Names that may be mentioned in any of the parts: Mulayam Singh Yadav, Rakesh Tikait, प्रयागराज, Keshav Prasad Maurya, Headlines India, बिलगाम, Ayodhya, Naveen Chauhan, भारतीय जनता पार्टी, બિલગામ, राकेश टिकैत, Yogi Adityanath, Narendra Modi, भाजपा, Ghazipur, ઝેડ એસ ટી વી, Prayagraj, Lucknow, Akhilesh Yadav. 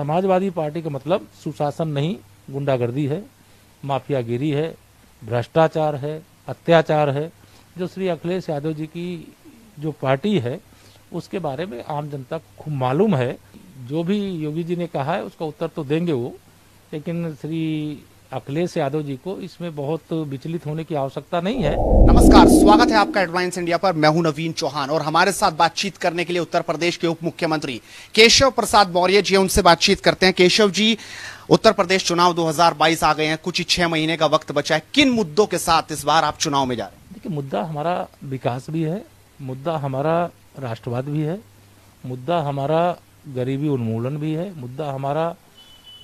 Samajwadi party का मतलब सुशासन नहीं, गुंडागर्दी है, माफियागिरी है, भ्रष्टाचार है, अत्याचार है, जो श्री अखिलेश यादव जी की जो पार्टी है उसके बारे में आम जनता को खूब मालूम है। जो भी योगी जी ने कहा है उसका उत्तर तो देंगे वो, लेकिन श्री अखिलेश यादव जी को इसमें बहुत विचलित होने की आवश्यकता नहीं है। नमस्कार, स्वागत है आपका हेडलाइंस इंडिया पर। मैं हूं नवीन चौहान और हमारे साथ बातचीत करने के लिए उत्तर प्रदेश के उप मुख्यमंत्री केशव प्रसाद मौर्य जी, उनसे बातचीत करते हैं। केशव जी, उत्तर प्रदेश चुनाव 2022 आ गए हैं, कुछ ही 6 महीने का वक्त बचा है, किन मुद्दों के साथ इस बार आप चुनाव में जा रहे हैं? देखिए, मुद्दा हमारा विकास भी है, मुद्दा हमारा राष्ट्रवाद भी है, मुद्दा हमारा गरीबी उन्मूलन भी है, मुद्दा हमारा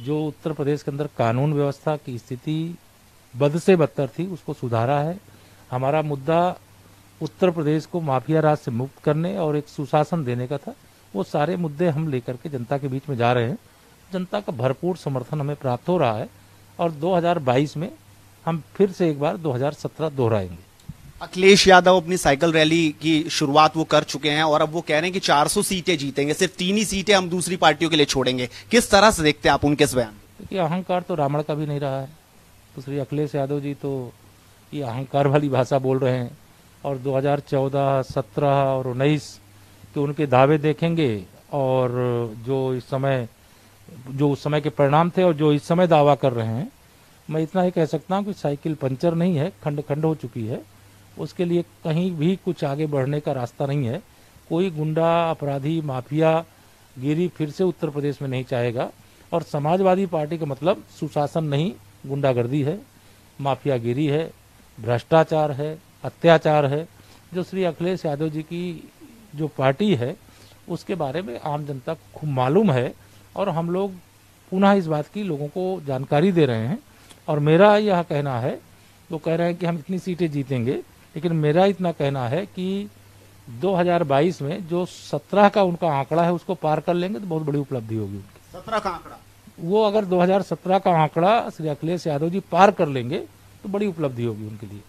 जो उत्तर प्रदेश के अंदर कानून व्यवस्था की स्थिति बद से बदतर थी उसको सुधारा है, हमारा मुद्दा उत्तर प्रदेश को माफिया राज से मुक्त करने और एक सुशासन देने का था। वो सारे मुद्दे हम लेकर के जनता के बीच में जा रहे हैं। जनता का भरपूर समर्थन हमें प्राप्त हो रहा है और 2022 में हम फिर से एक बार 2017 दोहराएंगे। अखिलेश यादव अपनी साइकिल रैली की शुरुआत वो कर चुके हैं और अब वो कह रहे हैं कि 400 सीटें जीतेंगे, सिर्फ 3 ही सीटें हम दूसरी पार्टियों के लिए छोड़ेंगे। किस तरह से देखते हैं आप उनके इस बयान? देखिए, अहंकार तो रावण का भी नहीं रहा है, तो श्री अखिलेश यादव जी तो ये अहंकार वाली भाषा बोल रहे हैं। और 2014, 17 और 19 के उनके दावे देखेंगे और जो उस समय के परिणाम थे और जो इस समय दावा कर रहे हैं, मैं इतना ही कह सकता हूँ कि साइकिल पंचर नहीं है, खंड खंड हो चुकी है। उसके लिए कहीं भी कुछ आगे बढ़ने का रास्ता नहीं है। कोई गुंडा, अपराधी, माफिया गिरी फिर से उत्तर प्रदेश में नहीं चाहेगा। और समाजवादी पार्टी का मतलब सुशासन नहीं, गुंडागर्दी है, माफियागिरी है, भ्रष्टाचार है, अत्याचार है, जो श्री अखिलेश यादव जी की जो पार्टी है उसके बारे में आम जनता को खूब मालूम है। और हम लोग पुनः इस बात की लोगों को जानकारी दे रहे हैं। और मेरा यह कहना है, वो कह रहे हैं कि हम इतनी सीटें जीतेंगे, लेकिन मेरा इतना कहना है कि 2022 में जो 17 का उनका आंकड़ा है उसको पार कर लेंगे तो बहुत बड़ी उपलब्धि होगी उनकी। 17 का आंकड़ा वो अगर 2017 का आंकड़ा श्री अखिलेश यादव जी पार कर लेंगे तो बड़ी उपलब्धि होगी उनके लिए।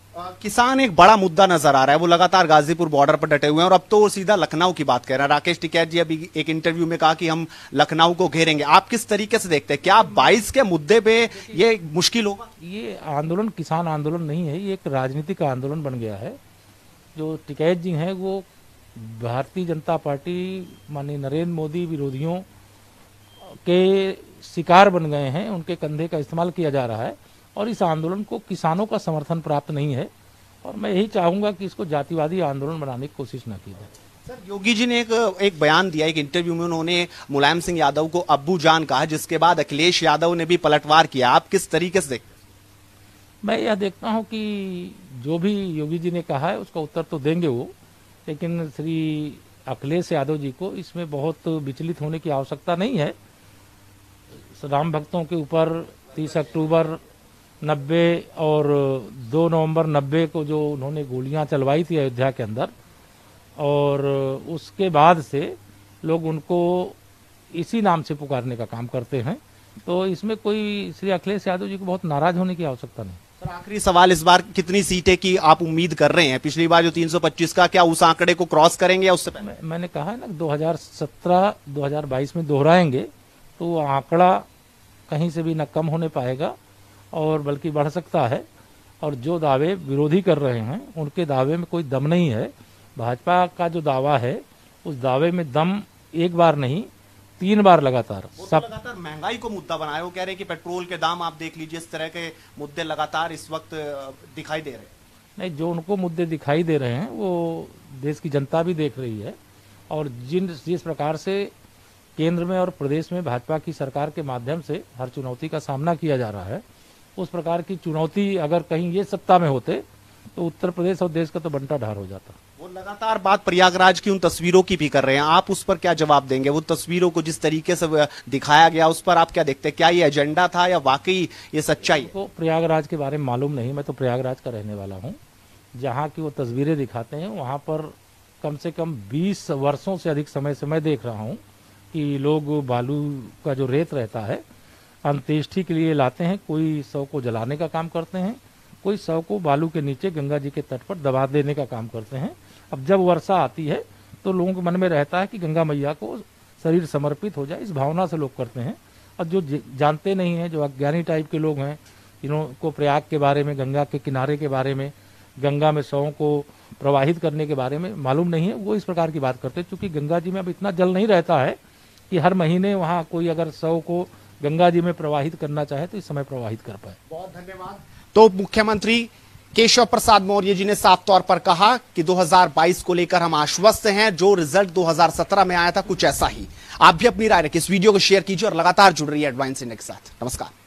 किसान एक बड़ा मुद्दा नजर आ रहा है, वो लगातार गाजीपुर बॉर्डर पर डटे हुए हैं और अब तो वो सीधा लखनऊ की बात कर रहे हैं। राकेश टिकैत जी अभी एक इंटरव्यू में कहा कि हम लखनऊ को घेरेंगे। आप किस तरीके से देखते हैं, क्या 22 के मुद्दे पे ये मुश्किल होगा? ये आंदोलन किसान आंदोलन नहीं है, ये एक राजनीतिक आंदोलन बन गया है। जो टिकैत जी हैं वो भारतीय जनता पार्टी माननीय नरेंद्र मोदी विरोधियों के शिकार बन गए हैं, उनके कंधे का इस्तेमाल किया जा रहा है और इस आंदोलन को किसानों का समर्थन प्राप्त नहीं है। और मैं यही चाहूंगा कि इसको जातिवादी आंदोलन बनाने की कोशिश न की जाए। सर, योगी जी ने एक बयान दिया, एक इंटरव्यू में उन्होंने मुलायम सिंह यादव को अब्बू जान कहा, जिसके बाद अखिलेश यादव ने भी पलटवार किया। आप किस तरीके से देखते? मैं यह देखता हूं कि जो भी योगी जी ने कहा है उसका उत्तर तो देंगे वो, लेकिन श्री अखिलेश यादव जी को इसमें बहुत विचलित होने की आवश्यकता नहीं है। राम भक्तों के ऊपर 30 अक्टूबर 90 और 2 नवंबर 90 को जो उन्होंने गोलियां चलवाई थी अयोध्या के अंदर, और उसके बाद से लोग उनको इसी नाम से पुकारने का काम करते हैं। तो इसमें कोई श्री अखिलेश यादव जी को बहुत नाराज होने की आवश्यकता नहीं। सर, आखिरी सवाल, इस बार कितनी सीटें की आप उम्मीद कर रहे हैं? पिछली बार जो 325 का, क्या उस आंकड़े को क्रॉस करेंगे या उससे पहले? मैंने कहा है ना, 2017-2022 में दोहराएंगे तो वो आंकड़ा कहीं से भी न कम होने पाएगा और बल्कि बढ़ सकता है। और जो दावे विरोधी कर रहे हैं उनके दावे में कोई दम नहीं है। भाजपा का जो दावा है उस दावे में दम एक बार नहीं, 3 बार लगातार लगातार महंगाई को मुद्दा बनाया। वो कह रहे हैं कि पेट्रोल के दाम आप देख लीजिए, इस तरह के मुद्दे लगातार इस वक्त दिखाई दे रहे हैं। नहीं, जो उनको मुद्दे दिखाई दे रहे हैं वो देश की जनता भी देख रही है। और जिस प्रकार से केंद्र में और प्रदेश में भाजपा की सरकार के माध्यम से हर चुनौती का सामना किया जा रहा है, उस प्रकार की चुनौती अगर कहीं ये सत्ता में होते तो उत्तर प्रदेश और देश का तो बंटा ढार हो जाता। वो लगातार बात प्रयागराज की उन तस्वीरों की भी कर रहे हैं, आप उस पर क्या जवाब देंगे? वो तस्वीरों को जिस तरीके से दिखाया गया उस पर आप क्या देखते हैं, क्या ये एजेंडा था या वाकई ये सच्चाई? तो प्रयागराज के बारे में मालूम नहीं, मैं तो प्रयागराज का रहने वाला हूँ। जहाँ की वो तस्वीरें दिखाते हैं वहाँ पर कम से कम 20 वर्षों से अधिक समय से मैं देख रहा हूँ कि लोग बालू का जो रेत रहता है अंत्येष्टि के लिए लाते हैं, कोई शव को जलाने का काम करते हैं, कोई शव को बालू के नीचे गंगा जी के तट पर दबा देने का काम करते हैं। अब जब वर्षा आती है तो लोगों के मन में रहता है कि गंगा मैया को शरीर समर्पित हो जाए, इस भावना से लोग करते हैं। और जो जानते नहीं हैं, जो अज्ञानी टाइप के लोग हैं, इनको प्रयाग के बारे में, गंगा के किनारे के बारे में, गंगा में शवों को प्रवाहित करने के बारे में मालूम नहीं है, वो इस प्रकार की बात करते हैं। चूँकि गंगा जी में अब इतना जल नहीं रहता है कि हर महीने वहाँ कोई अगर शव को गंगा जी में प्रवाहित करना चाहे तो इस समय प्रवाहित कर पाए। बहुत धन्यवाद। तो मुख्यमंत्री केशव प्रसाद मौर्य जी ने साफ तौर पर कहा कि 2022 को लेकर हम आश्वस्त हैं, जो रिजल्ट 2017 में आया था कुछ ऐसा ही। आप भी अपनी राय रखिए, इस वीडियो को शेयर कीजिए और लगातार जुड़ रही है हेडलाइंस इंडिया के साथ। नमस्कार।